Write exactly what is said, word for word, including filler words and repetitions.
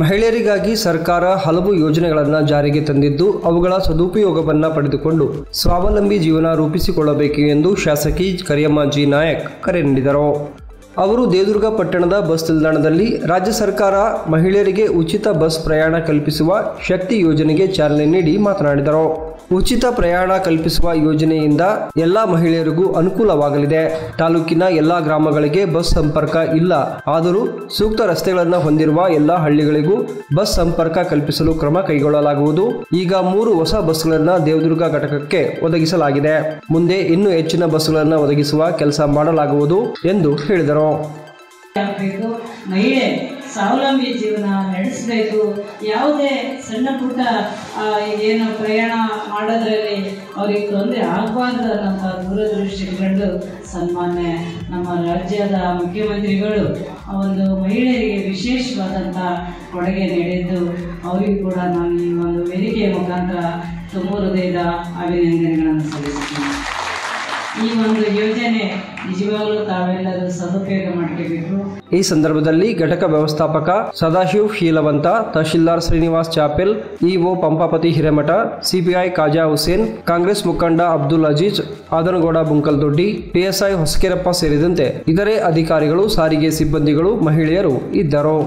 ಮಹಿಳೆಯರಿಗಾಗಿ ಸರ್ಕಾರ ಹಲವು ಯೋಜನೆಗಳನ್ನು ಜಾರಿಗೆ ತಂದಿದ್ದು ಅವುಗಳ ಸದುಪಯೋಗವನ್ನು ಪಡೆದುಕೊಂಡು ಸ್ವಾವಲಂಬಿ ಜೀವನ ರೂಪಿಸಿಕೊಳ್ಳಬೇಕು ಎಂದು ಶಾಸಕಿ ಕರಿಯಮ್ಮ ಜಿ ನಾಯಕ್ ಕರೆ ನೀಡಿದರು. ಅವರು ದೇವದುರ್ಗ ಪಟ್ಟಣದ ಬಸ್ ನಿಲ್ದಾಣದಲ್ಲಿ ರಾಜ್ಯ ಸರ್ಕಾರ ಮಹಿಳೆಯರಿಗೆ ಉಚಿತ ಬಸ್ ಪ್ರಯಾಣ ಕಲ್ಪಿಸುವ ಶಕ್ತಿ ಯೋಜನೆಗೆ ಚಾಲನೆ ನೀಡಿ ಮಾತನಾಡಿದರು. ಉಚಿತ ಪ್ರಯಾಣ ಕಲ್ಪಿಸುವ ಯೋಜನೆಯಿಂದ ಎಲ್ಲ ಮಹಿಳೆಯರಿಗೂ ಅನುಕೂಲವಾಗಲಿದೆ. ತಾಲೂಕಿನ ಎಲ್ಲ ಗ್ರಾಮಗಳಿಗೆ ಬಸ್ ಸಂಪರ್ಕ ಇಲ್ಲ, ಆದರೂ ಸೂಕ್ತ ರಸ್ತೆಗಳನ್ನು ಹೊಂದಿರುವ ಎಲ್ಲ ಹಳ್ಳಿಗಳಿಗೂ ಬಸ್ ಸಂಪರ್ಕ ಕಲ್ಪಿಸಲು ಕ್ರಮ ಕೈಗೊಳ್ಳಲಾಗುವುದು. ಈಗ ಮೂರು ಹೊಸ ಬಸ್ಗಳನ್ನು ದೇವದುರ್ಗ ಘಟಕಕ್ಕೆ ಒದಗಿಸಲಾಗಿದೆ. ಮುಂದೆ ಇನ್ನೂ ಹೆಚ್ಚಿನ ಬಸ್ಗಳನ್ನು ಒದಗಿಸುವ ಕೆಲಸ ಮಾಡಲಾಗುವುದು ಎಂದು ಹೇಳಿದರು. ಸ್ವಾವಲಂಬಿ ಜೀವನ ನಡೆಸಬೇಕು. ಯಾವುದೇ ಸಣ್ಣ ಪುಟ್ಟ ಏನು ಪ್ರಯಾಣ ಮಾಡೋದ್ರಲ್ಲಿ ಅವ್ರಿಗೆ ತೊಂದರೆ ಆಗಬಾರ್ದು ಅನ್ನೋಂಥ ದೂರದೃಷ್ಟಿ ಕಂಡು ಸನ್ಮಾನ್ಯ ನಮ್ಮ ರಾಜ್ಯದ ಮುಖ್ಯಮಂತ್ರಿಗಳು ಒಂದು ಮಹಿಳೆಯರಿಗೆ ವಿಶೇಷವಾದಂಥ ಕೊಡುಗೆ ನೀಡಿದ್ದು ಅವರಿಗೂ ಕೂಡ ನಾನು ಈ ಒಂದು ವೇದಿಕೆಯ ಮುಖಾಂತರ ತುಂಬ ಹೃದಯದ ಅಭಿನಂದನೆಗಳನ್ನು ಸಲ್ಲಿಸುತ್ತೇನೆ. ಈ ಒಂದು ಯೋಜನೆ ನಿಜವಾಗಲೂ ತಾವೆಲ್ಲರೂ ಸದುಪಯೋಗ ಮಾಡಿಕೊಳ್ಳಬೇಕು. ಈ ಸಂದರ್ಭದಲ್ಲಿ ಘಟಕ ವ್ಯವಸ್ಥಾಪಕ ಸದಾಶಿವ ಶೀಲವಂತ, ತಹಶೀಲ್ದಾರ್ ಶ್ರೀನಿವಾಸ್ ಚಾಪೆಲ್, ಇಒ ಪಂಪಾಪತಿ ಹಿರೇಮಠ, ಸಿಪಿಐ ಖಾಜಾ ಹುಸೇನ್, ಕಾಂಗ್ರೆಸ್ ಮುಖಂಡ ಅಬ್ದುಲ್ ಅಜೀಜ್, ಆದನಗೌಡ ಬುಂಕಲ್ ದೊಡ್ಡಿ, ಪಿಎಸ್ಐ ಹೊಸಕೆರೆಪ್ಪ ಸೇರಿದಂತೆ ಇತರೆ ಅಧಿಕಾರಿಗಳು, ಸಾರಿಗೆ ಸಿಬ್ಬಂದಿಗಳು, ಮಹಿಳೆಯರು ಇದ್ದರು.